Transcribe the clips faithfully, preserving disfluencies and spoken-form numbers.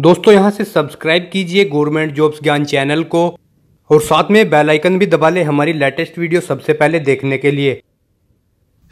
दोस्तों यहां से सब्सक्राइब कीजिए गवर्नमेंट जॉब्स ज्ञान चैनल को और साथ में बेल आइकन भी दबा लें हमारी लेटेस्ट वीडियो सबसे पहले देखने के लिए।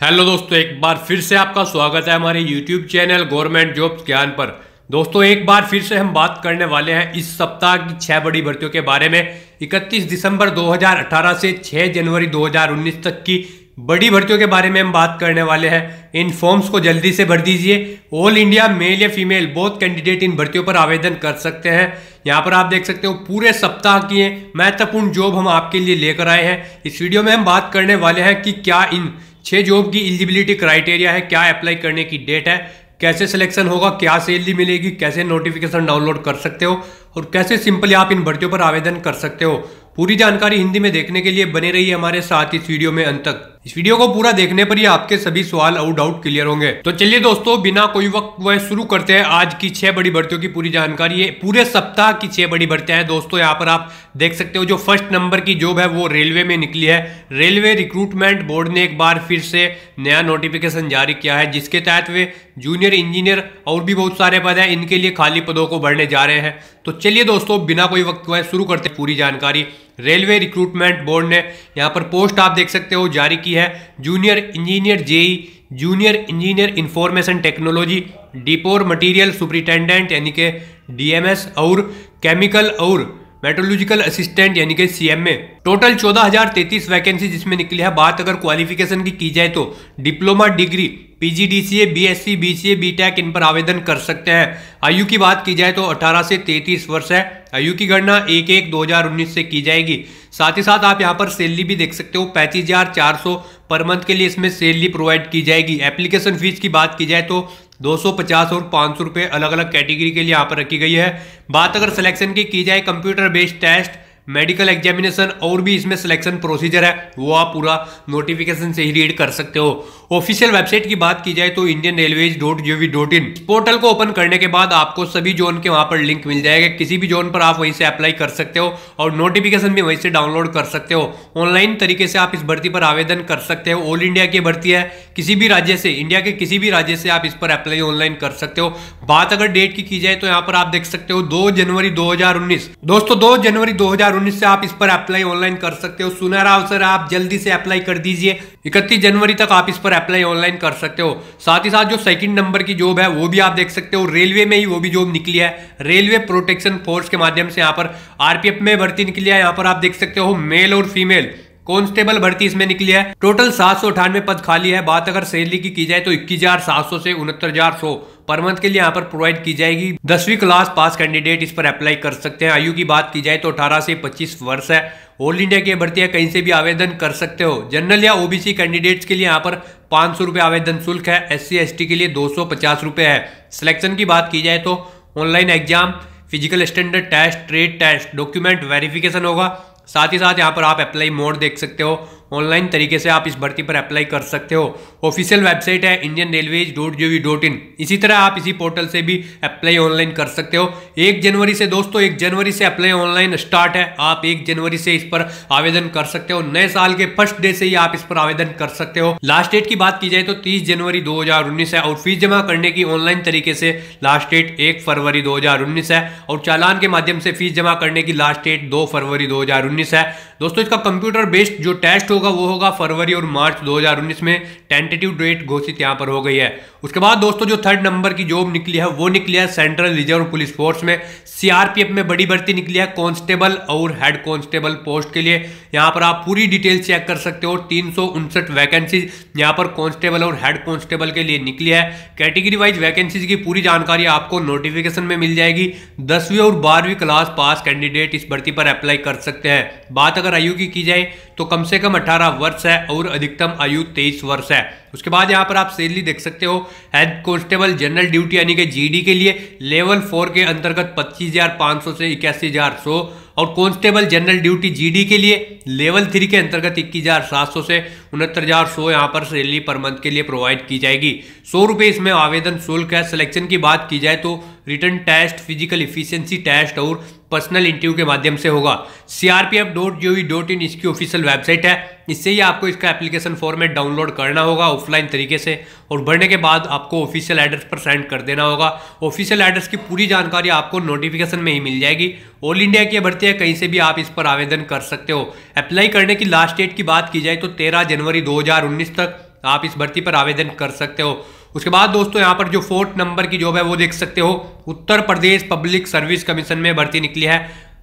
हेलो दोस्तों, एक बार फिर से आपका स्वागत है हमारे यूट्यूब चैनल गवर्नमेंट जॉब्स ज्ञान पर। दोस्तों एक बार फिर से हम बात करने वाले हैं इस सप्ताह की छह बड़ी भर्तियों के बारे में। इकतीस दिसंबर दो हज़ार अठारह से छह जनवरी दो हज़ार उन्नीस तक की बड़ी भर्तियों के बारे में हम बात करने वाले हैं। इन फॉर्म्स को जल्दी से भर दीजिए। ऑल इंडिया मेल या फीमेल बोथ कैंडिडेट इन भर्तियों पर आवेदन कर सकते हैं। यहाँ पर आप देख सकते हो पूरे सप्ताह की महत्वपूर्ण जॉब हम आपके लिए लेकर आए हैं। इस वीडियो में हम बात करने वाले हैं कि क्या इन छह जॉब की एलिजिबिलिटी क्राइटेरिया है, क्या अप्लाई करने की डेट है, कैसे सिलेक्शन होगा, क्या सैलरी मिलेगी, कैसे नोटिफिकेशन डाउनलोड कर सकते हो और कैसे सिंपली आप इन भर्तियों पर आवेदन कर सकते हो। पूरी जानकारी हिंदी में देखने के लिए बने रहिए हमारे साथ इस वीडियो में अंत तक। इस वीडियो को पूरा देखने पर ही आपके सभी सवाल और डाउट क्लियर होंगे। तो चलिए दोस्तों बिना कोई वक्त वह शुरू करते हैं आज की छह बड़ी भर्तियों की पूरी जानकारी। ये पूरे सप्ताह की छह बड़ी भर्तियां हैं दोस्तों। यहाँ पर आप देख सकते हो जो फर्स्ट नंबर की जॉब है वो रेलवे में निकली है। रेलवे रिक्रूटमेंट बोर्ड ने एक बार फिर से नया नोटिफिकेशन जारी किया है जिसके तहत वे जूनियर इंजीनियर और भी बहुत सारे पद हैं, इनके लिए खाली पदों को भरने जा रहे हैं। तो चलिए दोस्तों बिना कोई वक्त वह शुरू करते हैं पूरी जानकारी। रेलवे रिक्रूटमेंट बोर्ड ने यहाँ पर पोस्ट आप देख सकते हो जारी की है। Junior engineer JE, junior engineer information technology, depot material superintendent यानी के डीएमएस और केमिकल और मेट्रोलॉजिकल असिस्टेंट यानी के सीएमए। टोटल चौदह हज़ार तैंतीस वैकेंसी जिसमें निकली है। बात अगर क्वालिफिकेशन की की जाए तो diploma degree, PGDCA, BSc, BCA, BTech इन पर आवेदन कर सकते हैं। आयु की बात की जाए तो अठारह से तैंतीस वर्ष है। आयु की गणना एक एक दो हजार उन्नीस से की जाएगी। साथ ही साथ आप यहाँ पर सैलरी भी देख सकते हो पैंतीस हजार चार सौ पर मंथ के लिए इसमें सैलरी प्रोवाइड की जाएगी। एप्लीकेशन फीस की बात की जाए तो दो सौ पचास और पाँच सौ रुपये अलग अलग कैटेगरी के लिए यहाँ पर रखी गई है। बात अगर सिलेक्शन की की जाए computer based test, medical examination और भी इसमें सिलेक्शन प्रोसीजर है वो आप पूरा नोटिफिकेशन से ही रीड कर सकते हो। ऑफिशियल वेबसाइट की बात की जाए तो Indian railways dot G O V dot in portal को ओपन करने के बाद आपको सभी जोन के वहां पर लिंक मिल जाएगा। किसी भी जोन पर आप वहीं से अप्लाई कर सकते हो और नोटिफिकेशन भी वहीं से डाउनलोड कर सकते हो। ऑनलाइन तरीके से आप इस भर्ती पर आवेदन कर सकते हो। ऑल इंडिया की भर्ती है, किसी भी राज्य से, इंडिया के किसी भी राज्य से आप इस पर अप्लाई ऑनलाइन कर सकते हो। बात अगर डेट की की जाए तो यहाँ पर आप देख सकते हो दो जनवरी दो हज़ार उन्नीस। दोस्तों दो जनवरी दो हज़ार उन्नीस से आप इस पर अप्लाई ऑनलाइन कर सकते हो। सुनहरा अवसर, आप जल्दी से अप्लाई कर दीजिए। इकतीस जनवरी तक आप इस पर अप्लाई ऑनलाइन कर सकते हो। साथ ही साथ जो सेकंड नंबर की जॉब है वो भी आप देख सकते हो रेलवे में ही, वो भी जॉब निकली है। रेलवे प्रोटेक्शन फोर्स के माध्यम से यहाँ पर आरपीएफ में भर्ती निकली है। यहाँ पर आप देख सकते हो मेल और फीमेल कांस्टेबल भर्ती इसमें निकली है। टोटल सात सौ अठानवे पद खाली है। बात अगर सैलरी की की जाए तो इक्कीस हजार सात सौ से उनहत्तर हजार सौ पर मंथ के लिए यहाँ पर प्रोवाइड की जाएगी। दसवीं क्लास पास कैंडिडेट इस पर अप्लाई कर सकते हैं। आयु की बात की जाए तो अठारह से पच्चीस वर्ष है। ऑल इंडिया की भर्ती है, कहीं से भी आवेदन कर सकते हो। जनरल या ओबीसी कैंडिडेट्स के लिए यहाँ पर पाँच सौ रुपये आवेदन शुल्क है। एससी एसटी के लिए दो सौ पचास रुपये है। सिलेक्शन की बात की जाए तो online exam, physical standard test, trade test, document verification होगा। साथ ही साथ यहाँ पर आप अप्लाई मोड देख सकते हो। ऑनलाइन तरीके से आप इस भर्ती पर अप्लाई कर सकते हो। ऑफिशियल वेबसाइट है Indian railways dot G O V dot in. इसी तरह आप इसी पोर्टल से भी अप्लाई ऑनलाइन कर सकते हो। एक जनवरी से दोस्तों एक जनवरी से अप्लाई ऑनलाइन स्टार्ट है। आप एक जनवरी से इस पर आवेदन कर सकते हो। नए साल के फर्स्ट डे से ही आप इस पर आवेदन कर सकते हो। लास्ट डेट की बात की जाए तो तीस जनवरी दो हजार उन्नीस है और फीस जमा करने की ऑनलाइन तरीके से लास्ट डेट एक फरवरी दो हजार उन्नीस है और चालान के माध्यम से फीस जमा करने की लास्ट डेट दो फरवरी दो हजार उन्नीस है। दोस्तों इसका कंप्यूटर बेस्ड जो टेस्ट होगा वो होगा फरवरी और मार्च दो हज़ार उन्नीस में टेंटेटिव डेट घोषित यहां पर हो गई है। उसके बाद दोस्तों जो थर्ड नंबर की जॉब निकली है वो निकली है सेंट्रल रिजर्व पुलिस फोर्स में। सीआरपीएफ में बड़ी भर्ती निकली है कांस्टेबल और हेड कांस्टेबल पोस्ट के लिए। यहां पर आप पूरी डिटेल चेक कर सकते हो। तीन सौ उनसठ वैकेंसीज यहां पर कांस्टेबल और हेड कांस्टेबल के लिए निकली है। कैटेगरी वाइज वैकेंसीज की पूरी जानकारी आपको नोटिफिकेशन में मिल जाएगी। दसवीं और बारहवीं क्लास पास कैंडिडेट इस भर्ती पर अप्लाई कर सकते हैं। बात अगर आयु की की जाए तो कम से कम अठारह वर्ष है और अधिकतम आयु तेईस वर्ष है। उसके बाद यहाँ पर आप सैलरी देख सकते हो। हेड कांस्टेबल जनरल ड्यूटी यानी कि जीडी के लिए लेवल फोर के अंतर्गत पच्चीस हज़ार पाँच सौ से इक्यासी हज़ार सौ और कांस्टेबल जनरल ड्यूटी जीडी के लिए लेवल थ्री के अंतर्गत इक्कीस हज़ार सात सौ से उनहत्तर हज़ार सौ यहाँ पर सैलरी पर मंथ के लिए प्रोवाइड की जाएगी। सौ रुपये इसमें आवेदन शुल्क है। सिलेक्शन की बात की जाए तो written test, physical efficiency test और पर्सनल इंटरव्यू के माध्यम से होगा। CRPF dot GOV dot in इसकी ऑफिशियल वेबसाइट है। इससे ही आपको इसका एप्लीकेशन फॉर्मेट डाउनलोड करना होगा ऑफलाइन तरीके से, और भरने के बाद आपको ऑफिशियल एड्रेस पर सेंड कर देना होगा। ऑफिशियल एड्रेस की पूरी जानकारी आपको नोटिफिकेशन में ही मिल जाएगी। ऑल इंडिया की भर्ती है, कहीं से भी आप इस पर आवेदन कर सकते हो। अप्लाई करने की लास्ट डेट की बात की जाए तो तेरह जनवरी दो हजार उन्नीस तक आप इस भर्ती पर आवेदन कर सकते हो। उसके बाद दोस्तों यहाँ पर जो फोर्थ नंबर की जॉब है वो देख सकते हो, Uttar Pradesh public service commission में भर्ती निकली है।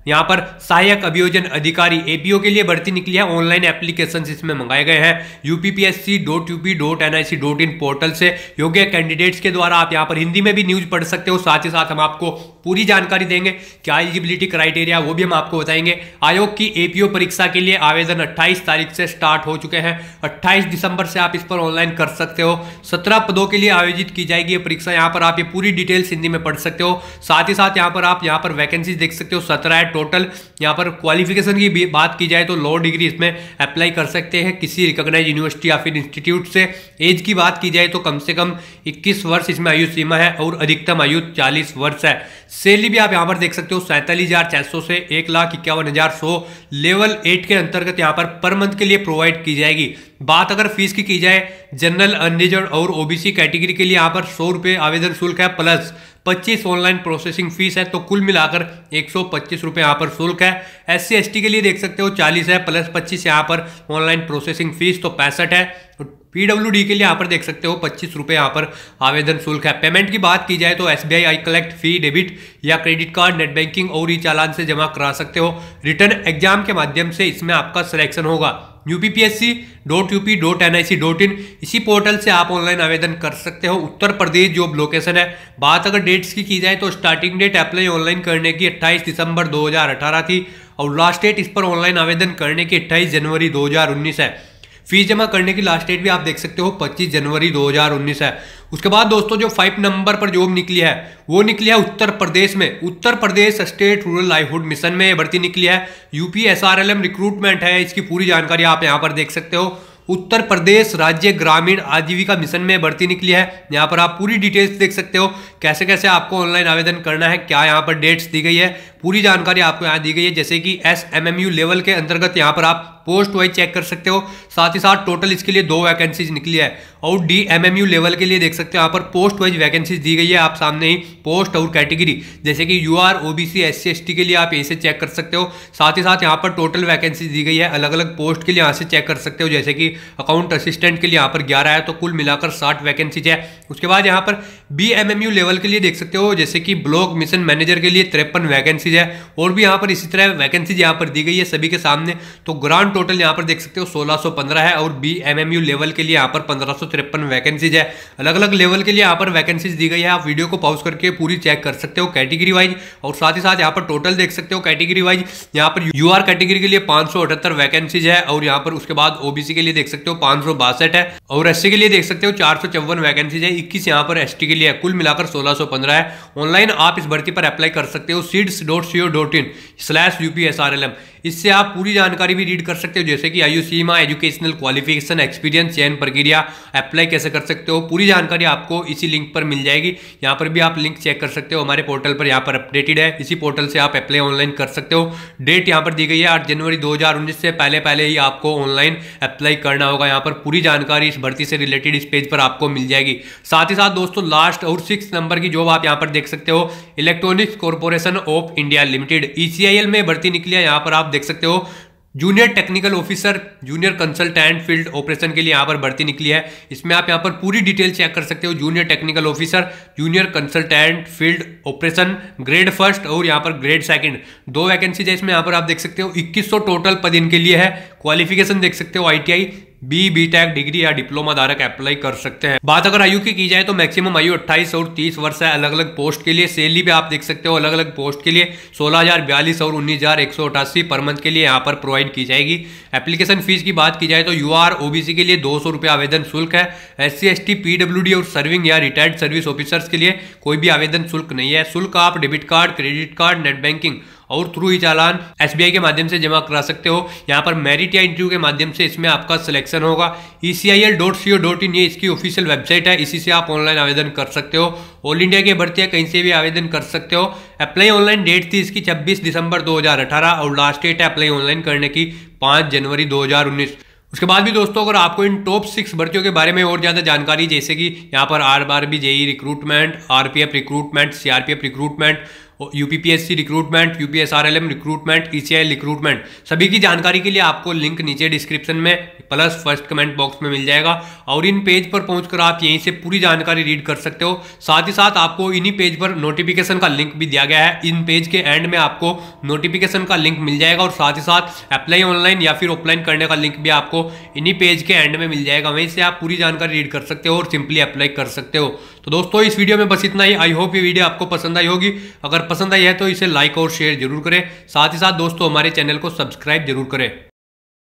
यहाँ पर सहायक अभियोजन अधिकारी एपीओ के लिए भर्ती निकली है। ऑनलाइन एप्लीकेशंस इसमें मंगाए गए हैं। UPPSC dot UP dot NIC dot in portal से योग्य कैंडिडेट्स के द्वारा आप यहाँ पर हिंदी में भी न्यूज पढ़ सकते हो। साथ ही साथ हम आपको पूरी जानकारी देंगे, क्या एलिजिबिलिटी क्राइटेरिया वो भी हम आपको बताएंगे। आयोग की एपीओ परीक्षा के लिए आवेदन अट्ठाईस तारीख से स्टार्ट हो चुके हैं। अट्ठाईस दिसंबर से आप इस पर ऑनलाइन कर सकते हो। सत्रह पदों के लिए आयोजित की जाएगी ये परीक्षा। यहाँ पर आप ये पूरी डिटेल्स हिंदी में पढ़ सकते हो। साथ ही साथ यहाँ पर आप यहाँ पर वैकेंसी देख सकते हो, सत्रह टोटल। यहाँ पर क्वालिफिकेशन की बात की जाए तो लॉ डिग्री इसमें अप्लाई कर सकते हैं किसी रिकॉग्नाइज यूनिवर्सिटी या फिर इंस्टीट्यूट से। एज की बात की जाए तो कम से कम इक्कीस वर्ष इसमें आयु सीमा है और अधिकतम आयु चालीस वर्ष है। सैलरी भी आप यहाँ पर देख सकते हो, सैंतालीस हजार छह सौ से एक लाख इक्यावन हजार सौ लेवल एट के अंतर्गत यहाँ पर पर मंथ के लिए प्रोवाइड की जाएगी। बात अगर फीस की की जाए, जनरल अनरिजर्व और ओबीसी कैटेगरी के लिए यहाँ पर सौ रुपये आवेदन शुल्क है, प्लस पच्चीस ऑनलाइन प्रोसेसिंग फीस है, तो कुल मिलाकर एक सौ पच्चीस रुपये यहाँ पर शुल्क है। एस सी एस टी के लिए देख सकते हो चालीस है, प्लस पच्चीस यहाँ पर ऑनलाइन प्रोसेसिंग फीस तो पैंसठ है। पीडब्ल्यूडी के लिए यहाँ पर देख सकते हो पच्चीस रुपये यहाँ पर आवेदन शुल्क है। पेमेंट की बात की जाए तो SBI i collect fee debit या क्रेडिट कार्ड, नेट बैंकिंग और ई चालान से जमा करा सकते हो। रिटर्न एग्जाम के माध्यम से इसमें आपका सिलेक्शन होगा। UPPSC dot UP dot NIC dot in इसी पोर्टल से आप ऑनलाइन आवेदन कर सकते हो। उत्तर प्रदेश जॉब लोकेशन है। बात अगर डेट्स की की जाए तो स्टार्टिंग डेट अप्लाई ऑनलाइन करने की अट्ठाईस दिसंबर दो हजार अठारह थी और लास्ट डेट इस पर ऑनलाइन आवेदन करने की अट्ठाईस जनवरी दो हजार उन्नीस है। फीस जमा करने की लास्ट डेट भी आप देख सकते हो पच्चीस जनवरी दो हजार उन्नीस है। उसके बाद दोस्तों जो फाइव नंबर पर जॉब निकली है वो निकली है उत्तर प्रदेश में। Uttar Pradesh state rural livelihood mission में भर्ती निकली है। यूपीएसआरएलएम रिक्रूटमेंट है, इसकी पूरी जानकारी आप यहाँ पर देख सकते हो। उत्तर प्रदेश राज्य ग्रामीण आजीविका मिशन में भर्ती निकली है। यहाँ पर आप पूरी डिटेल्स देख सकते हो, कैसे कैसे आपको ऑनलाइन आवेदन करना है, क्या यहाँ पर डेट्स दी गई है, पूरी जानकारी आपको यहाँ दी गई है। जैसे कि S M M U level के अंतर्गत यहाँ पर आप पोस्ट वाइज चेक कर सकते हो। साथ ही साथ टोटल इसके लिए दो वैकेंसीज निकली है और D M M U level के लिए देख सकते हो यहाँ पर पोस्ट वाइज वैकेंसीज दी गई है। आप सामने ही पोस्ट और कैटेगरी जैसे कि U R O B C S C S T के लिए आप ऐसे चेक कर सकते हो। साथ ही साथ यहाँ पर टोटल वैकेंसीज दी गई है, अलग अलग पोस्ट के लिए यहाँ से चेक कर सकते हो। जैसे कि अकाउंट असिस्टेंट के लिए यहाँ पर ग्यारह है, तो कुल मिलाकर साठ वैकेंसीज है। उसके बाद यहाँ पर B M M U level के लिए देख सकते हो, जैसे कि ब्लॉक मिशन मैनेजर के लिए तिरपन वैकेंसीज है और भी यहाँ पर इसी तरह वैकेंसीज यहाँ पर दी गई है सभी के सामने। तो ग्रांड टोटल यहाँ पर देख सकते हो सोलह सौ पंद्रह है और B M M U level के लिए यहाँ पर पंद्रह सौ तिरपन वैकेंसीज है। अलग अलग लेवल के लिए यहाँ पर वैकेंसीज दी गई है। आप वीडियो को पॉज करके पूरी चेक कर सकते हो कैटेगरी वाइज, और साथ ही साथ यहाँ पर टोटल देख सकते हो कैटेगरी वाइज। यहाँ पर यू आर कैटेगरी के लिए पांच सौ अठहत्तर वैकेंसीज है और यहाँ पर उसके बाद ओबीसी के लिए देख सकते हो पांच सौ बासठ है और एस सी के लिए देख सकते हो चार सौ चौवन वैकेंसीज है। इक्कीस यहाँ पर एस टी के लिए, कुल मिलाकर सोलह सौ पंद्रह है। ऑनलाइन आप इस भर्ती पर अप्लाई कर सकते हो seeds dot C O dot in slash UPSRLM. इससे आप पूरी जानकारी भी रीड कर सकते हो, जैसे कि आयु सीमा, एजुकेशनल क्वालिफिकेशन, एक्सपीरियंस, चयन प्रक्रिया, अप्लाई कैसे कर सकते हो, पूरी जानकारी आपको इसी लिंक पर मिल जाएगी। यहाँ पर भी आप लिंक चेक कर सकते हो, हमारे पोर्टल पर यहाँ पर अपडेटेड है। इसी पोर्टल से आप अप्लाई ऑनलाइन कर सकते हो। डेट यहाँ पर दी गई है आठ जनवरी दो हजार उन्नीस से पहले पहले ही आपको ऑनलाइन अप्लाई करना होगा। यहाँ पर पूरी जानकारी इस भर्ती से रिलेटेड इस पेज पर आपको मिल जाएगी। साथ ही साथ दोस्तों लास्ट और सिक्स नंबर की जॉब आप यहाँ पर देख सकते हो, electronics corporation of India limited E C I L में भर्ती निकली है। यहाँ पर आप देख सकते हो junior technical officer, junior consultant field operation के लिए यहाँ पर भर्ती निकली है। इसमें आप यहाँ पर पूरी डिटेल चेक कर सकते हो। Junior technical officer, junior consultant field operation, grade first और यहाँ पर ग्रेड सेकंड, दो वैकेंसी है इसमें। यहाँ पर आप देख सकते हो इक्कीस सौ टोटल पद इनके लिए है। क्वालिफिकेशन देख सकते हो I T I, B B tech degree या डिप्लोमा धारक अप्लाई कर सकते हैं। बात अगर आयु की की जाए तो मैक्सिमम आयु अट्ठाईस और तीस वर्ष है अलग अलग पोस्ट के लिए। सैलरी भी आप देख सकते हो अलग अलग पोस्ट के लिए सोलह हजार बयालीस और उन्नीस हजार एक सौ अठासी पर मंथ के लिए यहाँ पर प्रोवाइड की जाएगी। एप्लीकेशन फीस की बात की जाए तो यू आर ओबीसी के लिए दो सौ रुपये आवेदन शुल्क है। S C S T, P W D और सर्विंग या रिटायर्ड सर्विस ऑफिसर्स के लिए कोई भी आवेदन शुल्क नहीं है। शुल्क आप debit card, credit card, net banking और थ्रू ई चालान एसबीआई के माध्यम से जमा करा सकते हो। यहाँ पर मेरिट या इंटरव्यू के माध्यम से इसमें आपका सिलेक्शन होगा। E C I L dot C O dot in ये इसकी ऑफिशियल वेबसाइट है, इसी से आप ऑनलाइन आवेदन कर सकते हो। ऑल इंडिया की भर्ती है, कहीं से भी आवेदन कर सकते हो। अप्लाई ऑनलाइन डेट थी इसकी छब्बीस दिसंबर दो हजार अठारह और लास्ट डेट है अप्लाई ऑनलाइन करने की पाँच जनवरी दो हजार उन्नीस। उसके बाद भी दोस्तों अगर आपको इन टॉप सिक्स भर्तियों के बारे में और ज़्यादा जानकारी, जैसे कि यहाँ पर RRB JE recruitment, RPF recruitment, CRPF recruitment, UPPSC recruitment, UPSRLM recruitment, ECI recruitment, सभी की जानकारी के लिए आपको लिंक नीचे डिस्क्रिप्शन में प्लस फर्स्ट कमेंट बॉक्स में मिल जाएगा और इन पेज पर पहुंचकर आप यहीं से पूरी जानकारी रीड कर सकते हो। साथ ही साथ आपको इन्हीं पेज पर नोटिफिकेशन का लिंक भी दिया गया है, इन पेज के एंड में आपको नोटिफिकेशन का लिंक मिल जाएगा और साथ ही साथ अप्लाई ऑनलाइन या फिर ऑफलाइन करने का लिंक भी आपको इन्हीं पेज के एंड में मिल जाएगा, वहीं से आप पूरी जानकारी रीड कर सकते हो और सिंपली अप्लाई कर सकते हो। तो दोस्तों इस वीडियो में बस इतना ही। आई होप ये वीडियो आपको पसंद आई होगी, अगर पसंद आई है तो इसे लाइक और शेयर जरूर करें, साथ ही साथ दोस्तों हमारे चैनल को सब्सक्राइब जरूर करें।